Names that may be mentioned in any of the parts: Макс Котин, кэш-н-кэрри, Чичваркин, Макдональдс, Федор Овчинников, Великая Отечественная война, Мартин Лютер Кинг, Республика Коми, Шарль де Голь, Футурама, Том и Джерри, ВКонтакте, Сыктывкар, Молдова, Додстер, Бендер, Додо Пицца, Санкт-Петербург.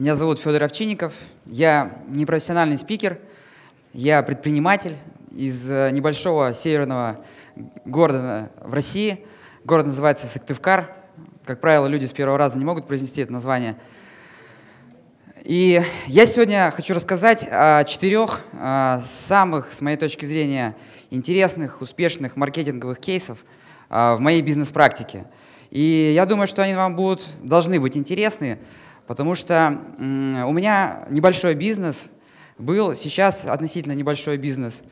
Меня зовут Федор Овчинников, я не профессиональный спикер, я предприниматель из небольшого северного города в России. Город называется Сыктывкар. Как правило, люди с первого раза не могут произнести это название. И я сегодня хочу рассказать о четырех самых, с моей точки зрения, интересных, успешных маркетинговых кейсов в моей бизнес-практике. И я думаю, что они вам должны быть интересны, потому что у меня небольшой бизнес был, сейчас относительно небольшой бизнес.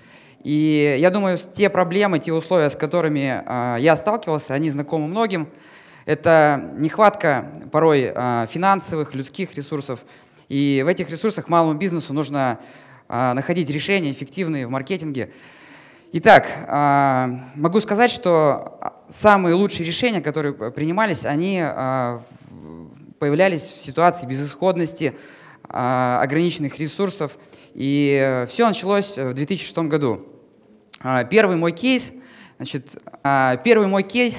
И я думаю, те проблемы, те условия, с которыми я сталкивался, они знакомы многим. Это нехватка порой финансовых, людских ресурсов. И в этих ресурсах малому бизнесу нужно находить решения эффективные в маркетинге. Итак, могу сказать, что самые лучшие решения, которые принимались, они появлялись в ситуации безысходности, ограниченных ресурсов. И все началось в 2006 году. Первый мой кейс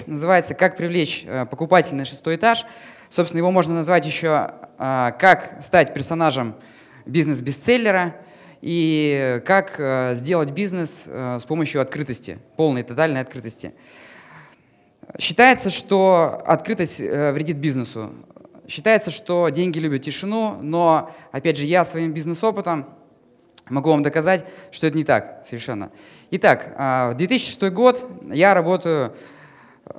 называется «Как привлечь покупателя на шестой этаж». Собственно, его можно назвать еще «Как стать персонажем бизнес-бестселлера» и «Как сделать бизнес с помощью открытости, полной, тотальной открытости». Считается, что открытость вредит бизнесу. Считается, что деньги любят тишину, но, опять же, я своим бизнес-опытом могу вам доказать, что это не так совершенно. Итак, в 2006 год я работаю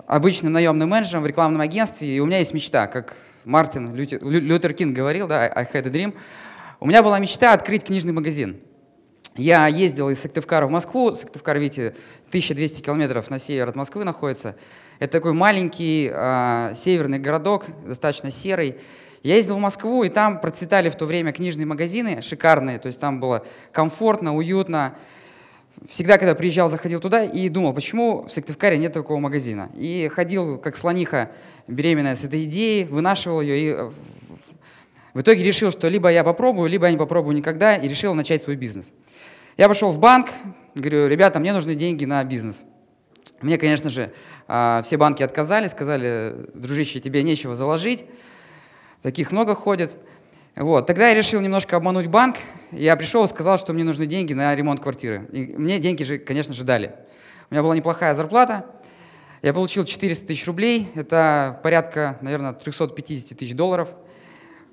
обычным наемным менеджером в рекламном агентстве, и у меня есть мечта, как Мартин Лютер Кинг говорил, да, I had a dream. У меня была мечта открыть книжный магазин. Я ездил из Сыктывкара в Москву. Сыктывкар, видите, 1200 километров на север от Москвы находится. Это такой маленький северный городок, достаточно серый. Я ездил в Москву, и там процветали в то время книжные магазины шикарные, то есть там было комфортно, уютно. Всегда, когда приезжал, заходил туда и думал, почему в Сыктывкаре нет такого магазина. И ходил, как слониха беременная, с этой идеей, вынашивал ее. И в итоге решил, что либо я попробую, либо я не попробую никогда, и решил начать свой бизнес. Я пошел в банк, говорю, ребята, мне нужны деньги на бизнес. Мне, конечно же, все банки отказали, сказали, дружище, тебе нечего заложить, таких много ходит. Вот. Тогда я решил немножко обмануть банк. Я пришел и сказал, что мне нужны деньги на ремонт квартиры. И мне деньги же, конечно же, дали. У меня была неплохая зарплата. Я получил 400 тысяч рублей. Это порядка, наверное, 350 тысяч долларов.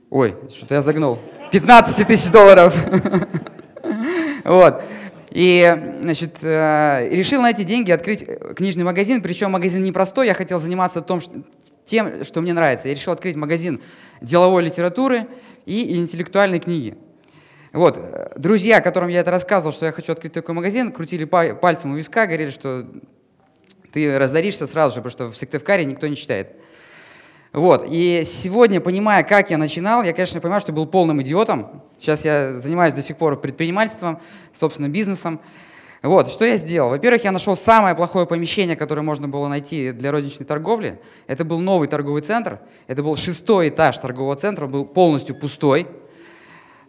Ой, что-то я загнул. 15 тысяч долларов. Вот. И, значит, решил на эти деньги открыть книжный магазин. Причем магазин непростой. Я хотел заниматься тем, что мне нравится. Я решил открыть магазин деловой литературы и интеллектуальной книги. Вот. Друзья, которым я это рассказывал, что я хочу открыть такой магазин, крутили пальцем у виска, говорили, что ты разоришься сразу же, потому что в Сыктывкаре никто не читает. Вот. И сегодня, понимая, как я начинал, я, конечно, понимаю, что был полным идиотом. Сейчас я занимаюсь до сих пор предпринимательством, собственным бизнесом. Вот, что я сделал? Во-первых, я нашел самое плохое помещение, которое можно было найти для розничной торговли. Это был новый торговый центр. Это был 6-й этаж торгового центра, он был полностью пустой.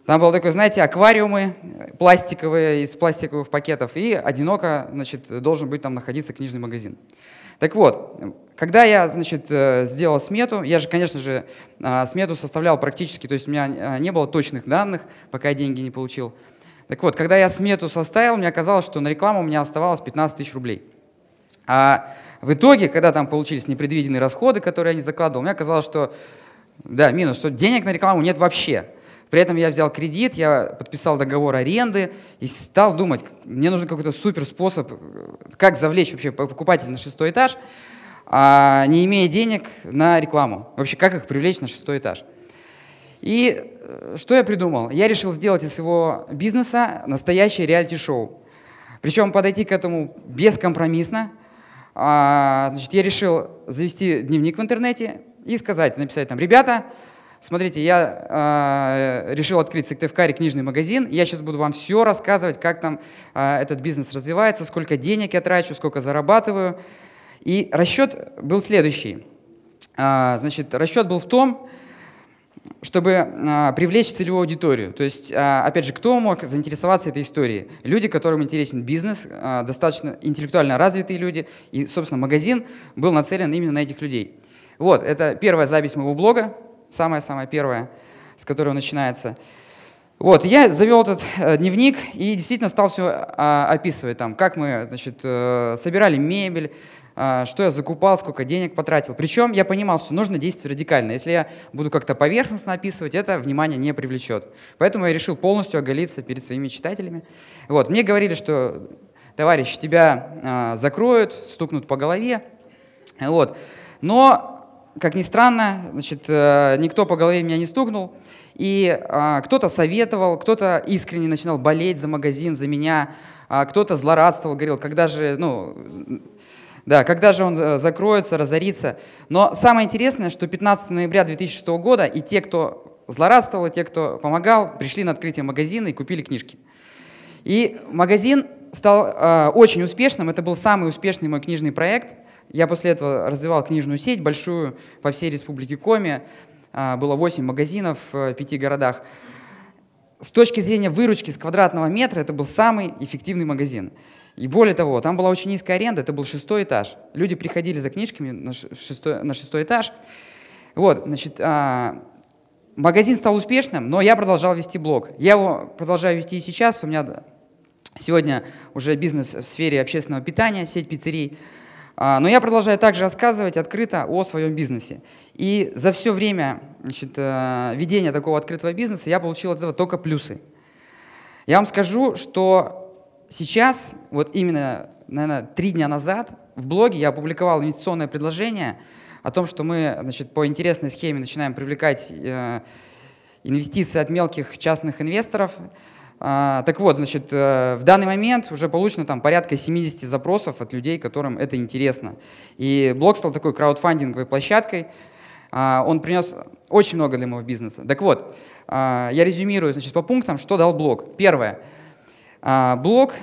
Там было такое, знаете, аквариумы пластиковые, из пластиковых пакетов. И одиноко, значит, должен быть там находиться книжный магазин. Так вот, когда я, значит, сделал смету, я же, конечно же, смету составлял практически, то есть у меня не было точных данных, пока я деньги не получил. Так вот, когда я смету составил, мне оказалось, что на рекламу у меня оставалось 15 тысяч рублей. А в итоге, когда там получились непредвиденные расходы, которые я не закладывал, мне оказалось, что, да, минус, что денег на рекламу нет вообще. При этом я взял кредит, я подписал договор аренды и стал думать, мне нужен какой-то супер способ, как завлечь вообще покупателя на 6-й этаж, не имея денег на рекламу. Вообще, как их привлечь на 6-й этаж? И что я придумал? Я решил сделать из своего бизнеса настоящее реалити-шоу. Причем подойти к этому бескомпромиссно. Значит, я решил завести дневник в интернете и сказать, написать там, ребята, смотрите, я решил открыть в Сыктывкаре книжный магазин, я сейчас буду вам все рассказывать, как там этот бизнес развивается, сколько денег я трачу, сколько зарабатываю. И расчет был следующий. Значит, расчет был в том, чтобы привлечь целевую аудиторию. То есть, опять же, кто мог заинтересоваться этой историей? Люди, которым интересен бизнес, достаточно интеллектуально развитые люди. И, собственно, магазин был нацелен именно на этих людей. Вот, это первая запись моего блога, самая-самая первая. с которого начинается. Вот, я завел этот дневник и действительно стал все описывать, там, как мы, значит, собирали мебель, что я закупал, сколько денег потратил. Причем я понимал, что нужно действовать радикально. Если я буду как-то поверхностно описывать, это внимание не привлечет. Поэтому я решил полностью оголиться перед своими читателями. Вот. Мне говорили, что, товарищ, тебя закроют, стукнут по голове. Вот. Но, как ни странно, значит, никто по голове меня не стукнул. И кто-то советовал, кто-то искренне начинал болеть за магазин, за меня, кто-то злорадствовал, говорил, когда же... ну, да, когда же он закроется, разорится. Но самое интересное, что 15 ноября 2006 года и те, кто злорадствовал, и те, кто помогал, пришли на открытие магазина и купили книжки. И магазин стал очень успешным. Это был самый успешный мой книжный проект. Я после этого развивал книжную сеть, большую, по всей республике Коми. Было 8 магазинов в 5 городах. С точки зрения выручки с квадратного метра, это был самый эффективный магазин. И более того, там была очень низкая аренда, это был 6-й этаж. Люди приходили за книжками на 6-й этаж. Вот, значит, магазин стал успешным, но я продолжал вести блог. Я его продолжаю вести и сейчас. У меня сегодня уже бизнес в сфере общественного питания, сеть пиццерий. Но я продолжаю также рассказывать открыто о своем бизнесе. И за все время, значит, ведения такого открытого бизнеса я получил от этого только плюсы. Я вам скажу, что... сейчас, вот именно, наверное, 3 дня назад в блоге я опубликовал инвестиционное предложение о том, что мы, значит, по интересной схеме начинаем привлекать инвестиции от мелких частных инвесторов. Так вот, значит, в данный момент уже получено там порядка 70 запросов от людей, которым это интересно. И блог стал такой краудфандинговой площадкой. Он принес очень много для моего бизнеса. Так вот, я резюмирую, значит, по пунктам, что дал блог. Первое. Блог,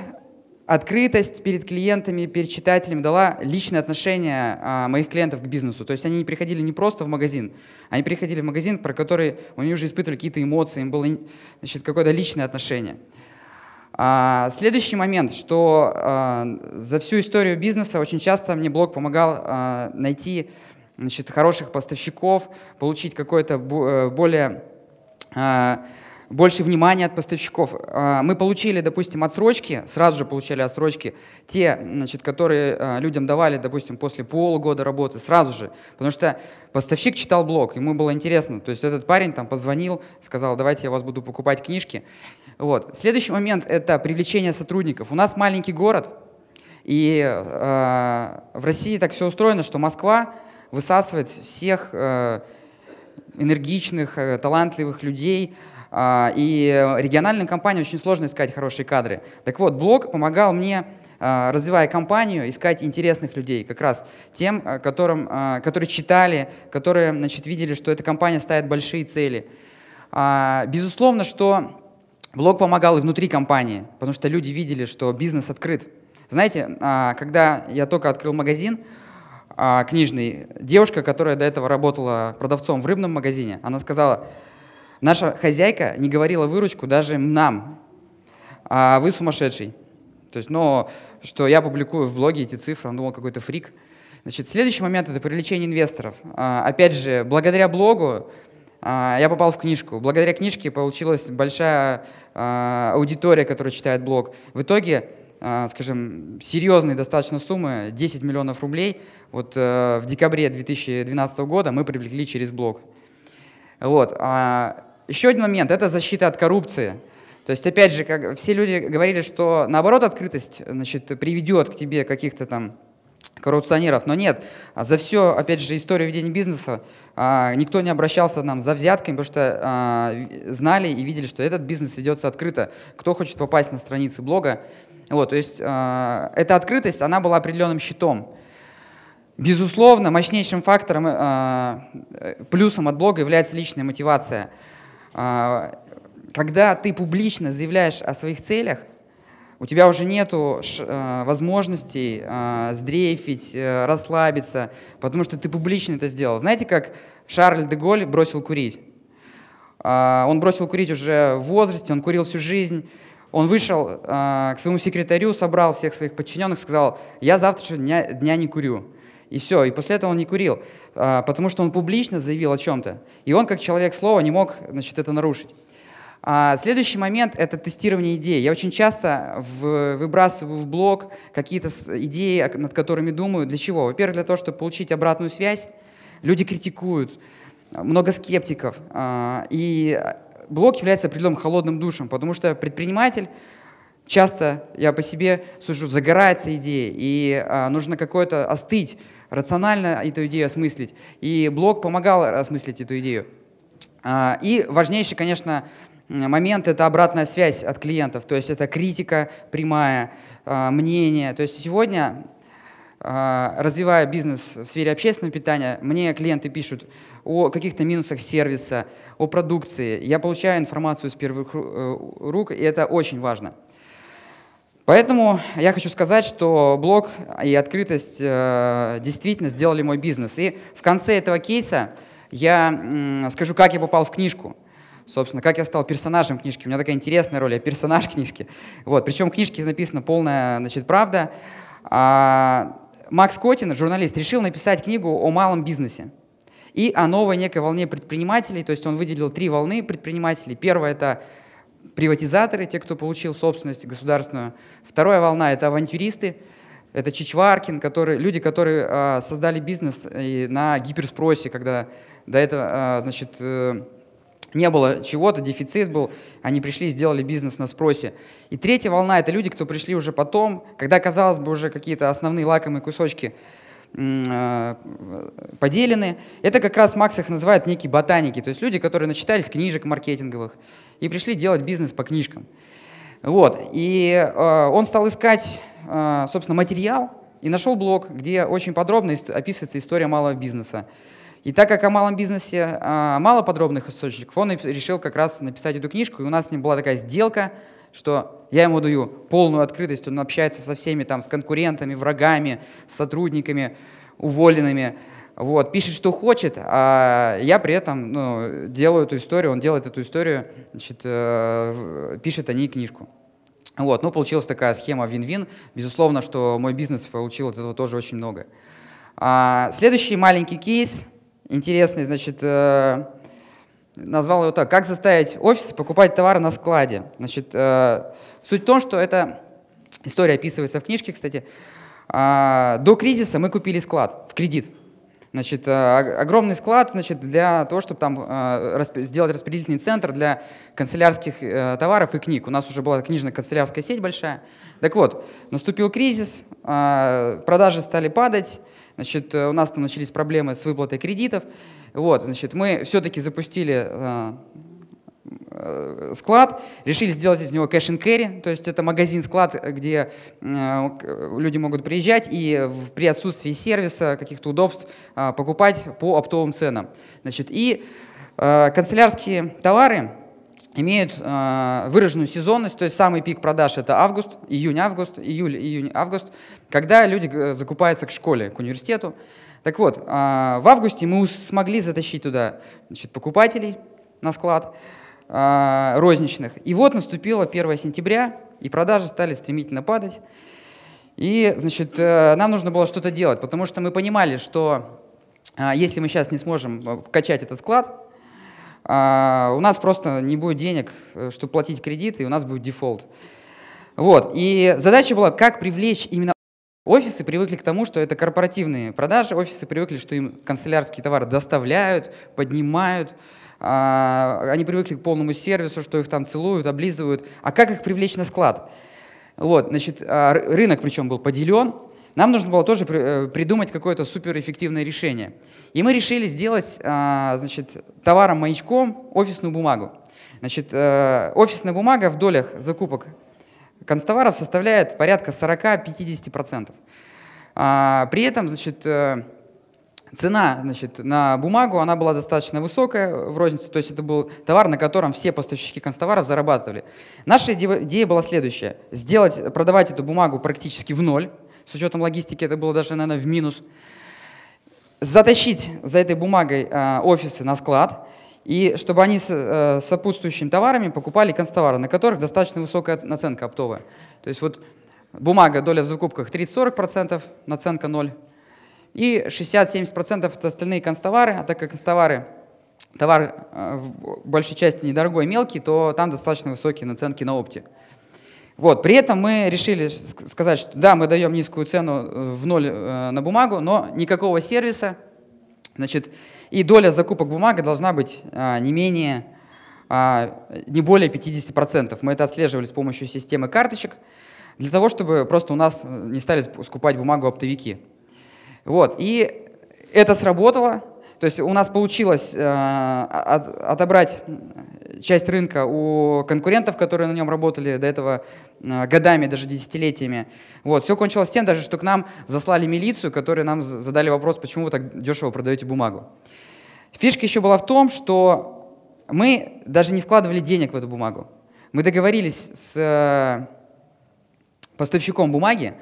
открытость перед клиентами, перед читателями дала личное отношение моих клиентов к бизнесу. То есть они не приходили не просто в магазин, они приходили в магазин, про который они уже испытывали какие-то эмоции, им было, значит, какое-то личное отношение. Следующий момент, что за всю историю бизнеса очень часто мне блог помогал найти, значит, хороших поставщиков, получить какое-то больше внимания от поставщиков. Мы получили, допустим, отсрочки, сразу же получали отсрочки, те, значит, которые людям давали, допустим, после полугода работы, сразу же, потому что поставщик читал блог, ему было интересно. То есть этот парень там позвонил, сказал, давайте я у вас буду покупать книжки. Вот. Следующий момент – это привлечение сотрудников. У нас маленький город, и в России так все устроено, что Москва высасывает всех энергичных, талантливых людей. И региональным компаниям очень сложно искать хорошие кадры. Так вот, блог помогал мне, развивая компанию, искать интересных людей, как раз тем, которые читали, которые, значит, видели, что эта компания ставит большие цели. Безусловно, что блог помогал и внутри компании, потому что люди видели, что бизнес открыт. Знаете, когда я только открыл магазин книжный, девушка, которая до этого работала продавцом в рыбном магазине, она сказала: наша хозяйка не говорила выручку даже нам, а вы сумасшедший. То есть, но что я публикую в блоге эти цифры, он думал, какой-то фрик. Значит, следующий момент – это привлечение инвесторов. Опять же, благодаря блогу я попал в книжку. Благодаря книжке получилась большая аудитория, которая читает блог. В итоге, скажем, серьезные достаточно суммы, 10 миллионов рублей, вот в декабре 2012 года мы привлекли через блог. Вот. Еще один момент – это защита от коррупции. То есть, опять же, как все люди говорили, что наоборот открытость, значит, приведет к тебе каких-то там коррупционеров, но нет. За все, опять же, историю ведения бизнеса никто не обращался нам за взятками, потому что знали и видели, что этот бизнес ведется открыто. Кто хочет попасть на страницы блога. Вот, то есть эта открытость, она была определенным щитом. Безусловно, мощнейшим фактором, плюсом от блога является личная мотивация. Когда ты публично заявляешь о своих целях, у тебя уже нет возможностей сдрейфить, расслабиться, потому что ты публично это сделал. Знаете, как Шарль де Голь бросил курить? Он бросил курить уже в возрасте, он курил всю жизнь. Он вышел к своему секретарю, собрал всех своих подчиненных, сказал: «Я завтрашнего дня не курю». И все, и после этого он не курил, потому что он публично заявил о чем-то. И он, как человек слова, не мог, значит, это нарушить. Следующий момент — это тестирование идей. Я очень часто выбрасываю в блог какие-то идеи, над которыми думаю. Для чего? Во-первых, для того, чтобы получить обратную связь. Люди критикуют, много скептиков. И блог является определенным холодным душем, потому что предприниматель, часто я по себе сужу, загорается идеей, и нужно какое-то остыть, рационально эту идею осмыслить. И блог помогал осмыслить эту идею. И важнейший, конечно, момент — это обратная связь от клиентов, то есть это критика прямая, мнение. То есть сегодня, развивая бизнес в сфере общественного питания, мне клиенты пишут о каких-то минусах сервиса, о продукции. Я получаю информацию с первых рук, и это очень важно. Поэтому я хочу сказать, что блог и открытость действительно сделали мой бизнес. И в конце этого кейса я скажу, как я попал в книжку. Собственно, как я стал персонажем книжки. У меня такая интересная роль, я персонаж книжки. Вот. Причем в книжке написана полная, значит, правда. Макс Котин, журналист, решил написать книгу о малом бизнесе и о новой некой волне предпринимателей. То есть он выделил три волны предпринимателей. Первая — это приватизаторы, те, кто получил собственность государственную. Вторая волна — это авантюристы. Это Чичваркин, люди, которые создали бизнес на гиперспросе, когда до этого, значит, не было чего-то, дефицит был, они пришли и сделали бизнес на спросе. И третья волна — это люди, кто пришли уже потом, когда, казалось бы, уже какие-то основные лакомые кусочки поделены. Это как раз Макс их называет некие ботаники, то есть люди, которые начитались книжек маркетинговых и пришли делать бизнес по книжкам. Вот. И он стал искать, собственно, материал и нашел блог, где очень подробно описывается история малого бизнеса. И так как о малом бизнесе мало подробных источников, он решил как раз написать эту книжку. И у нас с ним была такая сделка, что я ему даю полную открытость, он общается со всеми, там, с конкурентами, врагами, с сотрудниками, уволенными. Вот, пишет, что хочет, а я при этом делаю эту историю, он делает эту историю, значит, пишет о ней книжку. Вот, ну, получилась такая схема вин-вин. Безусловно, что мой бизнес получил от этого тоже очень много. Следующий маленький кейс. Интересный, значит, назвал его так: «Как заставить офис покупать товары на складе?». Значит, суть в том, что эта история описывается в книжке, кстати. До кризиса мы купили склад в кредит. Значит, огромный склад, значит, для того, чтобы там сделать распределительный центр для канцелярских товаров и книг. У нас уже была книжно-канцелярская сеть большая. Так вот, наступил кризис, продажи стали падать. Значит, у нас там начались проблемы с выплатой кредитов. Вот, значит, мы все-таки запустили склад, решили сделать из него кэш-н-кэрри, то есть это магазин-склад, где люди могут приезжать и при отсутствии сервиса, каких-то удобств покупать по оптовым ценам. Значит, и канцелярские товары имеют выраженную сезонность, то есть самый пик продаж — это август, июнь-август, июль-июнь-август, когда люди закупаются к школе, к университету. Так вот, в августе мы смогли затащить туда, значит, покупателей на склад розничных. И вот наступило 1 сентября, и продажи стали стремительно падать. И, значит, нам нужно было что-то делать, потому что мы понимали, что если мы сейчас не сможем качать этот склад, у нас просто не будет денег, чтобы платить кредит, и у нас будет дефолт. Вот. И задача была, как привлечь именно офисы, привыкли к тому, что это корпоративные продажи, офисы привыкли, что им канцелярские товары доставляют, поднимают, они привыкли к полному сервису, что их там целуют, облизывают. А как их привлечь на склад? Вот, значит, рынок причем был поделен. Нам нужно было тоже придумать какое-то суперэффективное решение. И мы решили сделать, значит, товаром-маячком офисную бумагу. Значит, офисная бумага в долях закупок канцтоваров составляет порядка 40–50%. При этом, значит, цена, значит, на бумагу она была достаточно высокая в рознице, то есть это был товар, на котором все поставщики канцтоваров зарабатывали. Наша идея была следующая: продавать эту бумагу практически в ноль. С учетом логистики это было даже, наверное, в минус. Затащить за этой бумагой офисы на склад, и чтобы они с сопутствующими товарами покупали канцтовары, на которых достаточно высокая наценка оптовая. То есть вот бумага, доля в закупках 30–40%, наценка 0. и 60-70% это остальные констовары, а так как констовары, товар в большей части недорогой, мелкий, то там достаточно высокие наценки на опте. Вот. При этом мы решили сказать, что да, мы даем низкую цену в ноль на бумагу, но никакого сервиса, значит, и доля закупок бумаги должна быть не более 50%. Мы это отслеживали с помощью системы карточек, для того, чтобы просто у нас не стали скупать бумагу оптовики. Вот. И это сработало. То есть у нас получилось отобрать часть рынка у конкурентов, которые на нем работали до этого годами, даже десятилетиями. Вот. Все кончилось тем, даже, что к нам заслали милицию, которые нам задали вопрос, почему вы так дешево продаете бумагу. Фишка еще была в том, что мы даже не вкладывали денег в эту бумагу. Мы договорились с поставщиком бумаги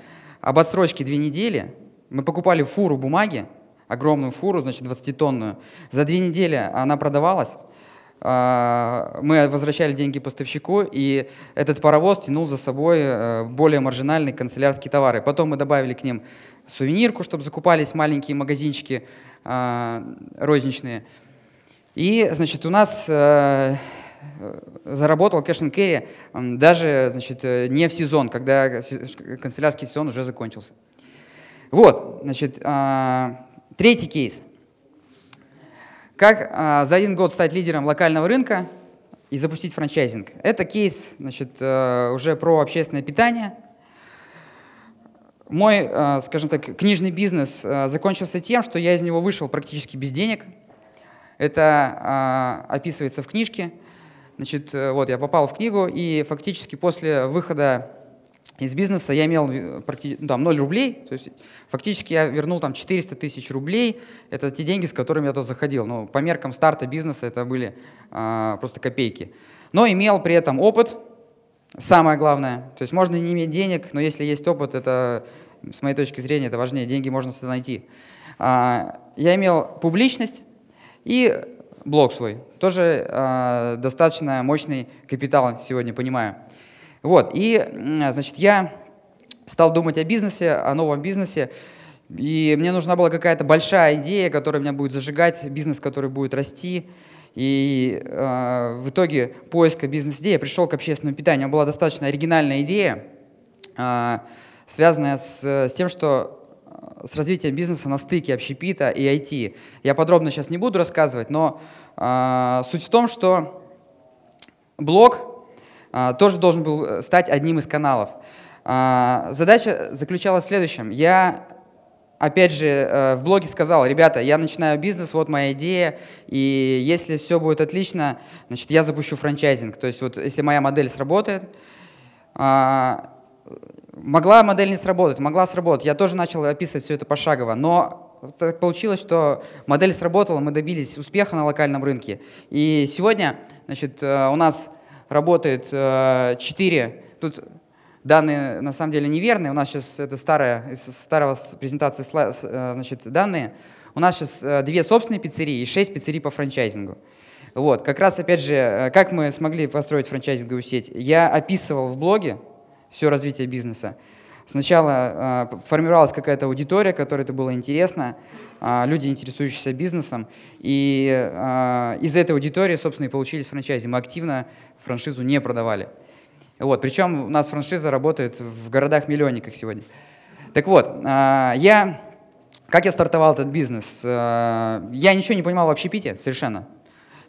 об отсрочке 2 недели. Мы покупали фуру бумаги, огромную фуру, значит, 20-тонную. За 2 недели она продавалась. Мы возвращали деньги поставщику, и этот паровоз тянул за собой более маржинальные канцелярские товары. Потом мы добавили к ним сувенирку, чтобы закупались маленькие магазинчики розничные. И, значит, у нас заработал кэш-н-керри даже, значит, не в сезон, когда канцелярский сезон уже закончился. Вот, значит, третий кейс. Как за 1 год стать лидером локального рынка и запустить франчайзинг. Это кейс, значит, уже про общественное питание. Мой, скажем так, книжный бизнес закончился тем, что я из него вышел практически без денег. Это описывается в книжке. Значит, вот я попал в книгу, и фактически после выхода из бизнеса я имел там 0 рублей, то есть фактически я вернул там 400 тысяч рублей, это те деньги, с которыми я тут заходил, но по меркам старта бизнеса это были просто копейки. Но имел при этом опыт, самое главное, то есть можно не иметь денег, но если есть опыт, это, с моей точки зрения, это важнее, деньги можно всегда найти. Я имел публичность и блог свой, тоже достаточно мощный капитал сегодня, понимаю. Вот, и, значит, я стал думать о бизнесе, о новом бизнесе, и мне нужна была какая-то большая идея, которая меня будет зажигать, бизнес, который будет расти, и в итоге поиска бизнес-идеи я пришел к общественному питанию. У меня была достаточно оригинальная идея, связанная с тем, что с развитием бизнеса на стыке общепита и IT. Я подробно сейчас не буду рассказывать, но суть в том, что блог тоже должен был стать одним из каналов. Задача заключалась в следующем. Я, опять же, в блоге сказал: ребята, я начинаю бизнес, вот моя идея, и если все будет отлично, значит, я запущу франчайзинг. То есть вот если моя модель сработает, могла модель не сработать, могла сработать. Я тоже начал описывать все это пошагово, но так получилось, что модель сработала, мы добились успеха на локальном рынке. И сегодня, значит, у нас работает 4, тут данные на самом деле неверные, у нас сейчас это из старого презентации значит, данные, у нас сейчас 2 собственные пиццерии и 6 пиццерий по франчайзингу. Вот, как раз опять же, как мы смогли построить франчайзинговую сеть, я описывал в блоге все развитие бизнеса. Сначала формировалась какая-то аудитория, которой это было интересно, люди, интересующиеся бизнесом, и из этой аудитории, собственно, и получились франчайзи. Мы активно франшизу не продавали. Вот. Причем у нас франшиза работает в городах-миллионниках сегодня. Так вот, как я стартовал этот бизнес? Я ничего не понимал в общепите совершенно.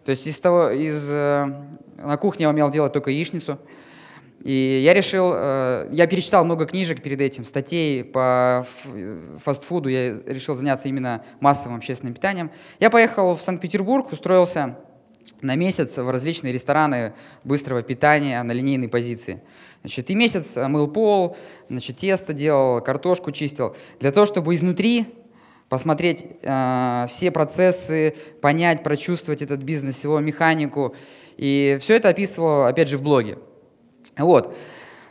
То есть на кухне я умел делать только яичницу. И я решил, я перечитал много книжек перед этим, статей по фастфуду, я решил заняться именно массовым общественным питанием. Я поехал в Санкт-Петербург, устроился на месяц в различные рестораны быстрого питания на линейной позиции. Значит, и месяц мыл пол, значит, тесто делал, картошку чистил, для того, чтобы изнутри посмотреть все процессы, понять, прочувствовать этот бизнес, его механику. И все это описывал, опять же, в блоге. Вот.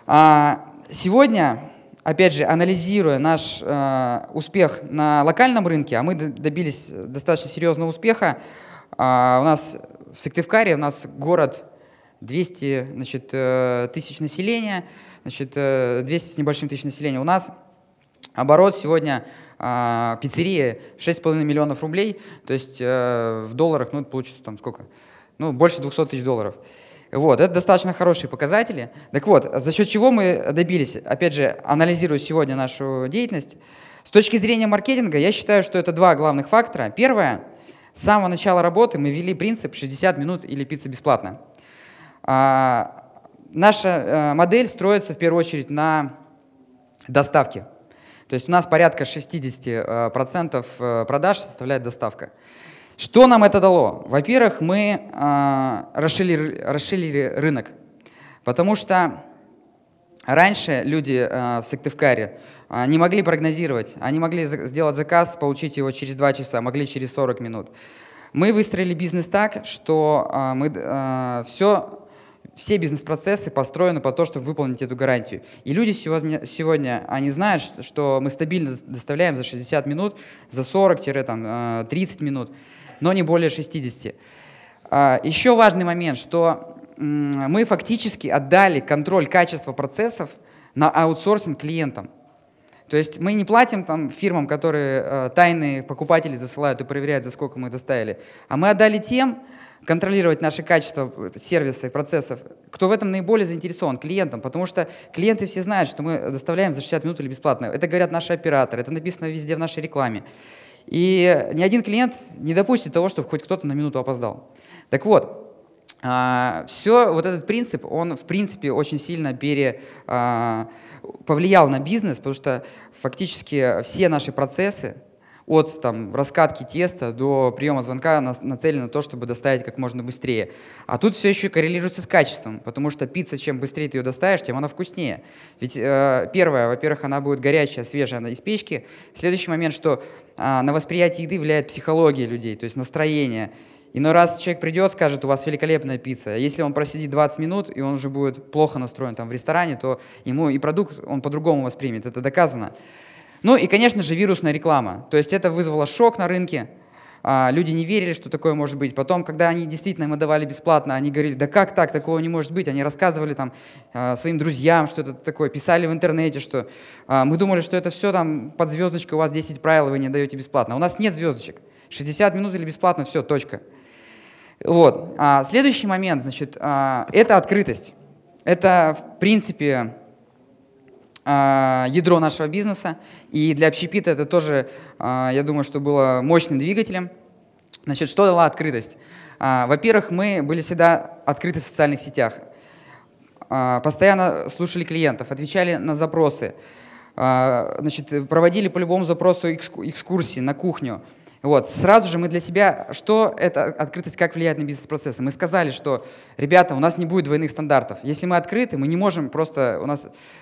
Сегодня, опять же, анализируя наш успех на локальном рынке, а мы добились достаточно серьезного успеха, у нас в Сыктывкаре, у нас город 200 тысяч населения, значит, 200 с небольшим тысяч населения, у нас Оборот сегодня пиццерии 6,5 миллионов рублей, то есть в долларах, ну, получится там сколько? Ну, больше 200 тысяч долларов. Вот, это достаточно хорошие показатели. Так вот, за счет чего мы добились? Опять же, анализируя сегодня нашу деятельность, с точки зрения маркетинга, я считаю, что это два главных фактора. Первое, с самого начала работы мы ввели принцип 60 минут или пицца бесплатно. Наша модель строится в первую очередь на доставке. То есть у нас порядка 60% продаж составляет доставка. Что нам это дало? Во-первых, мы расширили рынок, потому что раньше люди в Сыктывкаре не могли прогнозировать, они могли сделать заказ, получить его через 2 часа, могли через 40 минут. Мы выстроили бизнес так, что все бизнес-процессы построены по тому, чтобы выполнить эту гарантию. И люди сегодня они знают, что мы стабильно доставляем за 60 минут, за 40-30 минут, но не более 60. Еще важный момент, что мы фактически отдали контроль качества процессов на аутсорсинг клиентам. То есть мы не платим там фирмам, которые тайные покупатели засылают и проверяют, за сколько мы доставили, а мы отдали тем, контролировать наше качество сервиса и процессов, кто в этом наиболее заинтересован, клиентам, потому что клиенты все знают, что мы доставляем за 60 минут или бесплатно. Это говорят наши операторы, это написано везде в нашей рекламе. И ни один клиент не допустит того, чтобы хоть кто-то на минуту опоздал. Так вот, все вот этот принцип, он в принципе очень сильно повлиял на бизнес, потому что фактически все наши процессы, от там, раскатки теста до приема звонка нацелено на то, чтобы доставить как можно быстрее. А тут все еще коррелируется с качеством, потому что пицца, чем быстрее ты ее доставишь, тем она вкуснее. Ведь первое, во-первых, она будет горячая, свежая, она из печки. Следующий момент, что на восприятие еды влияет психология людей, то есть настроение. Иной раз человек придет, скажет, у вас великолепная пицца. Если он просидит 20 минут, и он уже будет плохо настроен там, в ресторане, то ему и продукт он по-другому воспримет, это доказано. Ну и, конечно же, вирусная реклама. То есть это вызвало шок на рынке. Люди не верили, что такое может быть. Потом, когда они действительно им давали бесплатно, они говорили, да как так, такого не может быть. Они рассказывали там своим друзьям, что это такое, писали в интернете, что мы думали, что это все там под звездочкой, у вас 10 правил, вы не даете бесплатно. У нас нет звездочек. 60 минут или бесплатно, все, точка. Вот. Следующий момент, значит, это открытость. Это, в принципе, ядро нашего бизнеса, и для общепита это тоже, я думаю, что было мощным двигателем. Значит, что дала открытость? Во-первых, мы были всегда открыты в социальных сетях, постоянно слушали клиентов, отвечали на запросы, значит, проводили по любому запросу экскурсии на кухню. Вот. Сразу же мы для себя, что эта открытость, как влияет на бизнес-процессы. Мы сказали, что, ребята, у нас не будет двойных стандартов. Если мы открыты, мы не можем просто,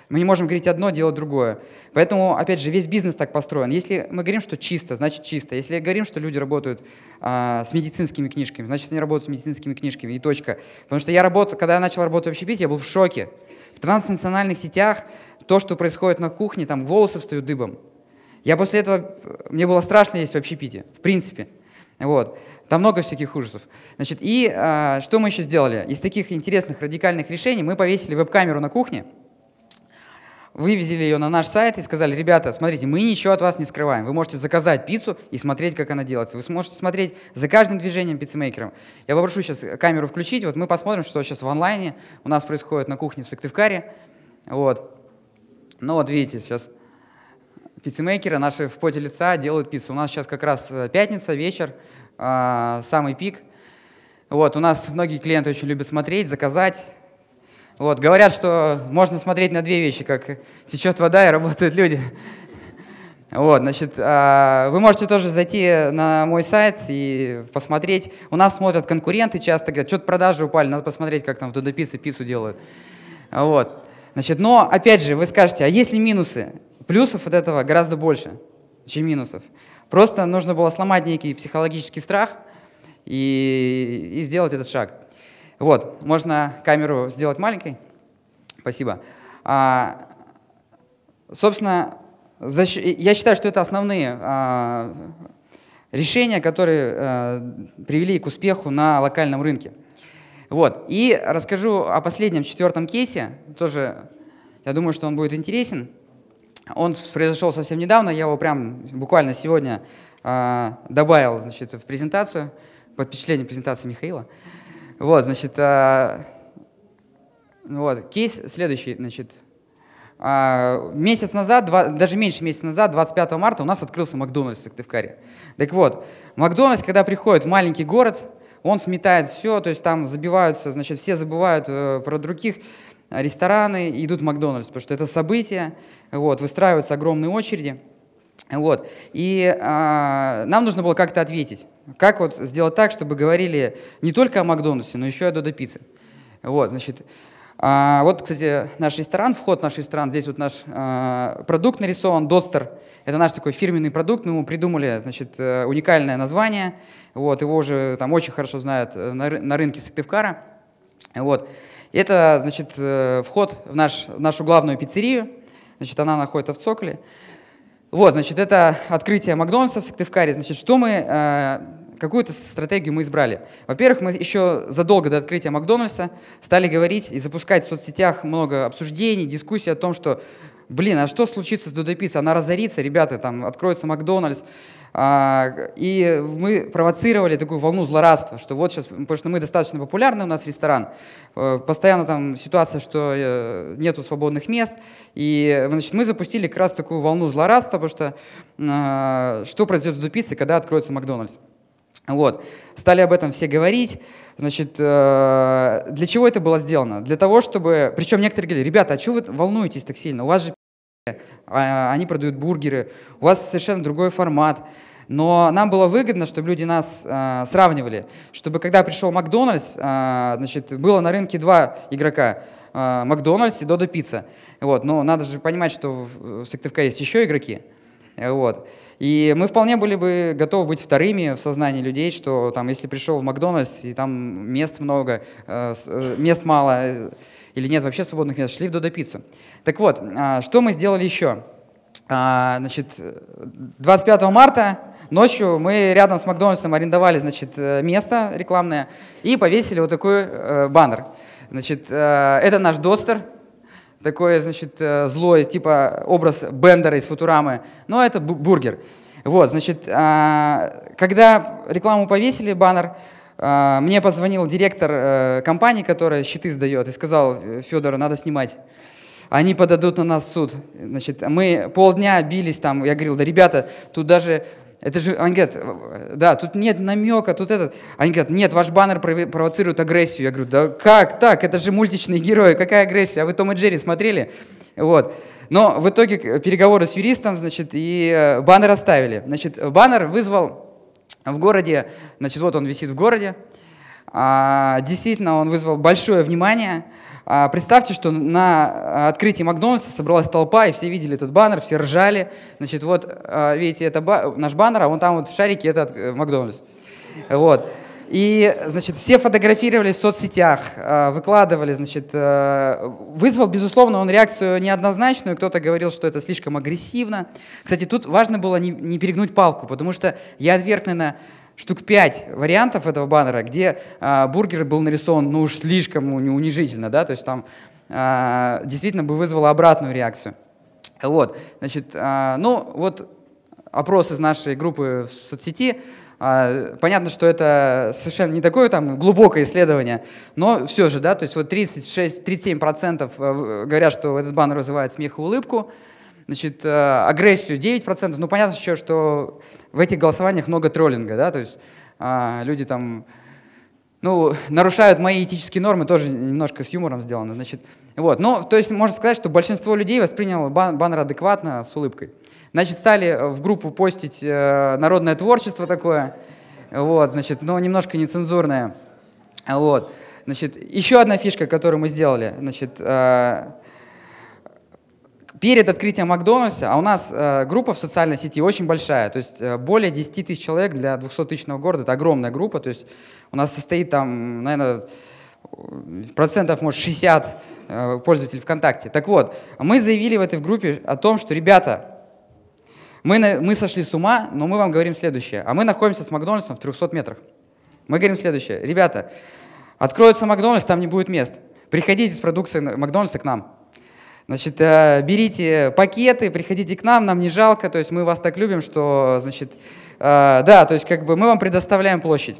мы не можем говорить одно, делать другое. Поэтому, опять же, весь бизнес так построен. Если мы говорим, что чисто, значит чисто. Если говорим, что люди работают с медицинскими книжками, значит они работают с медицинскими книжками и точка. Потому что я когда я начал работать в общепите, я был в шоке. В транснациональных сетях то, что происходит на кухне, там волосы встают дыбом. Я после этого, мне было страшно есть в общепите, в принципе. Вот. Там много всяких ужасов. Значит, и что мы еще сделали? Из таких интересных радикальных решений мы повесили веб-камеру на кухне, вывезли ее на наш сайт и сказали, ребята, смотрите, мы ничего от вас не скрываем. Вы можете заказать пиццу и смотреть, как она делается. Вы сможете смотреть за каждым движением пиццемейкером. Я попрошу сейчас камеру включить. Вот мы посмотрим, что сейчас в онлайне у нас происходит на кухне в Сыктывкаре. Вот. Ну вот видите, сейчас... Пиццемейкеры наши в поте лица делают пиццу. У нас сейчас как раз пятница, вечер, самый пик. Вот, у нас многие клиенты очень любят смотреть, заказать. Вот, говорят, что можно смотреть на две вещи, как течет вода и работают люди. Вот, значит, вы можете тоже зайти на мой сайт и посмотреть. У нас смотрят конкуренты, часто говорят, что-то продажи упали, надо посмотреть, как там в Додо Пицце пиццу делают. Вот, значит, но опять же, вы скажете, а есть ли минусы? Плюсов от этого гораздо больше, чем минусов. Просто нужно было сломать некий психологический страх и сделать этот шаг. Вот, можно камеру сделать маленькой. Спасибо. Собственно, я считаю, что это основные решения, которые привели к успеху на локальном рынке. Вот, и расскажу о последнем, четвертом кейсе. Тоже, я думаю, что он будет интересен. Он произошел совсем недавно, я его прям буквально сегодня добавил, значит, в презентацию, под впечатлением презентации Михаила. Вот, значит, вот, кейс следующий, значит. Месяц назад, даже меньше месяца назад, 25 марта у нас открылся Макдональдс в Сыктывкаре. Так вот, Макдональдс, когда приходит в маленький город, он сметает все, то есть там забиваются, значит, все забывают про других, рестораны идут в Макдональдс, потому что это событие, вот, выстраиваются огромные очереди. Вот. И нам нужно было как-то ответить, как вот сделать так, чтобы говорили не только о Макдональдсе, но еще и о Додо Пицце. Вот, значит, вот, кстати, наш ресторан, вход в наш ресторан, здесь вот наш продукт нарисован, Додстер. Это наш такой фирменный продукт, мы ему придумали, значит, уникальное название, вот, его уже там очень хорошо знают на рынке Сыктывкара. Вот. Это, значит, вход в нашу главную пиццерию, значит, она находится в Цоколе. Вот, значит, это открытие Макдональдса в Сыктывкаре. Значит, что мы, какую-то стратегию мы избрали? Во-первых, мы еще задолго до открытия Макдональдса стали говорить и запускать в соцсетях много обсуждений, дискуссий о том, что, блин, а что случится с Додо Пиццей? Она разорится, ребята, там откроется Макдональдс. И мы провоцировали такую волну злорадства, что вот сейчас, потому что мы достаточно популярны, у нас ресторан, постоянно там ситуация, что нету свободных мест, и, значит, мы запустили как раз такую волну злорадства, потому что что произойдет с Додо Пиццей, когда откроется Макдональдс. Вот. Стали об этом все говорить. Значит, для чего это было сделано? Для того, чтобы… Причем некоторые говорили, ребята, а чего вы волнуетесь так сильно? У вас же они продают бургеры, у вас совершенно другой формат. Но нам было выгодно, чтобы люди нас сравнивали, чтобы когда пришел Макдональдс, значит, было на рынке два игрока, Макдональдс и Додо Пицца. Вот. Но надо же понимать, что в Сыктывкаре есть еще игроки. Вот. И мы вполне были бы готовы быть вторыми в сознании людей, что там, если пришел в Макдональдс и там мест много, мест мало или нет вообще свободных мест, шли в Додо Пиццу. Так вот, что мы сделали еще? Значит, 25 марта ночью мы рядом с Макдональдсом арендовали, значит, место рекламное и повесили вот такой баннер. Значит, это наш Додстер. Такой, значит, злой, типа образ Бендера из Футурамы, но это бургер. Вот, значит, когда рекламу повесили, баннер, мне позвонил директор компании, которая щиты сдает, и сказал: Федору, надо снимать, они подадут на нас в суд. Значит, мы полдня бились там, я говорил, да, ребята, тут даже… Это же, они говорят, да, тут нет намека, тут этот. Они говорят, нет, ваш баннер провоцирует агрессию. Я говорю, да как так? Это же мультичные герои, какая агрессия? А вы Том и Джерри смотрели? Вот. Но в итоге переговоры с юристом, значит, и баннер оставили. Значит, баннер вызвал в городе, значит, вот он висит в городе. Действительно, он вызвал большое внимание. Представьте, что на открытии Макдональдса собралась толпа, и все видели этот баннер, все ржали. Значит, вот, видите, это наш баннер, а вон там вот шарики, это Макдональдс. Вот. И, значит, все фотографировали в соцсетях, выкладывали, значит, вызвал, безусловно, он реакцию неоднозначную, кто-то говорил, что это слишком агрессивно. Кстати, тут важно было не перегнуть палку, потому что я отверг, наверное, штук 5 вариантов этого баннера, где бургер был нарисован, ну уж слишком унижительно, да, то есть там действительно бы вызвало обратную реакцию. Вот, значит, ну вот опрос из нашей группы в соцсети, понятно, что это совершенно не такое там глубокое исследование, но все же, да, то есть вот 36–37% говорят, что этот баннер вызывает смех и улыбку. Значит, агрессию 9%, ну понятно еще, что в этих голосованиях много троллинга, да, то есть люди там, ну, нарушают мои этические нормы, тоже немножко с юмором сделано, значит, вот, ну, то есть можно сказать, что большинство людей восприняло баннер адекватно, с улыбкой. Значит, стали в группу постить народное творчество такое, вот, значит, но немножко нецензурное, вот, значит, еще одна фишка, которую мы сделали, значит, перед открытием Макдональдса, а у нас группа в социальной сети очень большая, то есть более 10 тысяч человек для 200-тысячного города, это огромная группа, то есть у нас состоит там, наверное, процентов, может, 60 пользователей ВКонтакте. Так вот, мы заявили в этой группе о том, что, ребята, мы сошли с ума, но мы вам говорим следующее, а мы находимся с Макдональдсом в 300 метрах. Мы говорим следующее, ребята, откроется Макдональдс, там не будет мест, приходите с продукцией Макдональдса к нам. Значит, берите пакеты, приходите к нам не жалко, то есть мы вас так любим, что, значит, да, то есть как бы мы вам предоставляем площадь.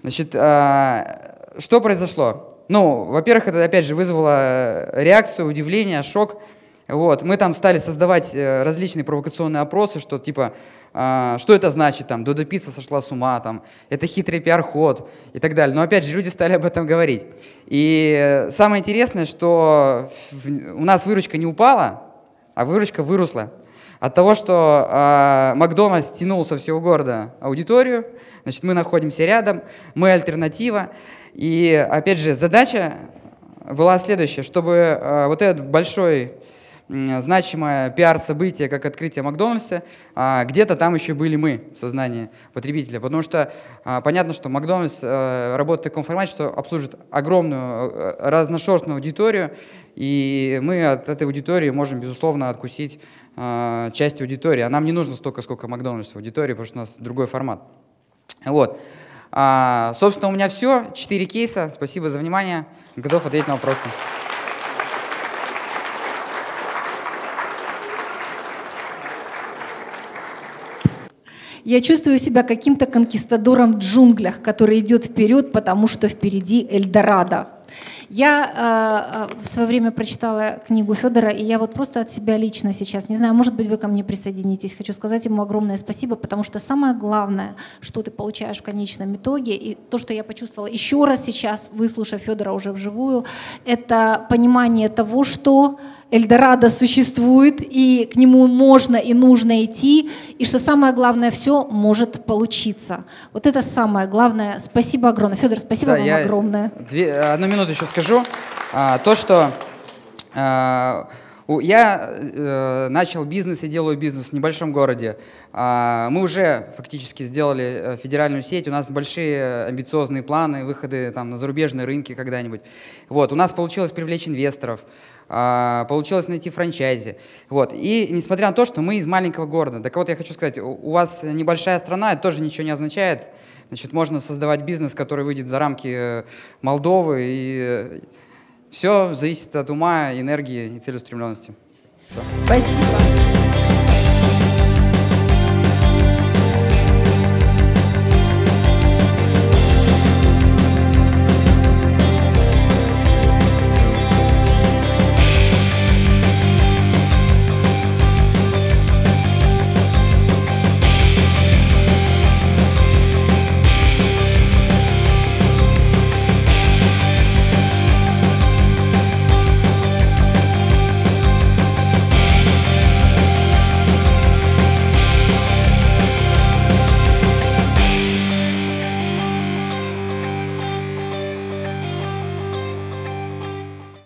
Значит, что произошло? Ну, во-первых, это опять же вызвало реакцию, удивление, шок. Вот, мы там стали создавать различные провокационные опросы, что типа, что это значит, там, Додо Пицца сошла с ума, там, это хитрый пиар-ход и так далее. Но опять же, люди стали об этом говорить. И самое интересное, что у нас выручка не упала, а выручка выросла. От того, что Макдональдс тянул со всего города аудиторию, значит, мы находимся рядом, мы альтернатива. И опять же, задача была следующая, чтобы вот этот большой значимое пиар-событие, как открытие Макдональдса, где-то там еще были мы в сознании потребителя. Потому что понятно, что Макдональдс работает в таком формате, что обслуживает огромную разношерстную аудиторию, и мы от этой аудитории можем, безусловно, откусить часть аудитории. А нам не нужно столько, сколько Макдональдс в аудитории, потому что у нас другой формат. Вот. Собственно, у меня все. 4 кейса. Спасибо за внимание. Готов ответить на вопросы. Я чувствую себя каким-то конкистадором в джунглях, который идет вперед, потому что впереди Эльдорадо. Я в свое время прочитала книгу Федора, и я вот просто от себя лично сейчас, не знаю, может быть, вы ко мне присоединитесь, хочу сказать ему огромное спасибо, потому что самое главное, что ты получаешь в конечном итоге, и то, что я почувствовала еще раз сейчас, выслушав Федора уже вживую, это понимание того, что Эльдорадо существует, и к нему можно и нужно идти, и что самое главное, все может получиться. Вот это самое главное. Спасибо огромное. Федор, спасибо вам огромное. Одну минуту еще скажу. То, что я начал бизнес и делаю бизнес в небольшом городе. Мы уже фактически сделали федеральную сеть, у нас большие амбициозные планы, выходы там, на зарубежные рынки когда-нибудь. Вот, у нас получилось привлечь инвесторов, получилось найти франчайзи. Вот. И несмотря на то, что мы из маленького города, так вот я хочу сказать, у вас небольшая страна, это тоже ничего не означает. Значит, можно создавать бизнес, который выйдет за рамки Молдовы, и все зависит от ума, энергии и целеустремленности. Все. Спасибо.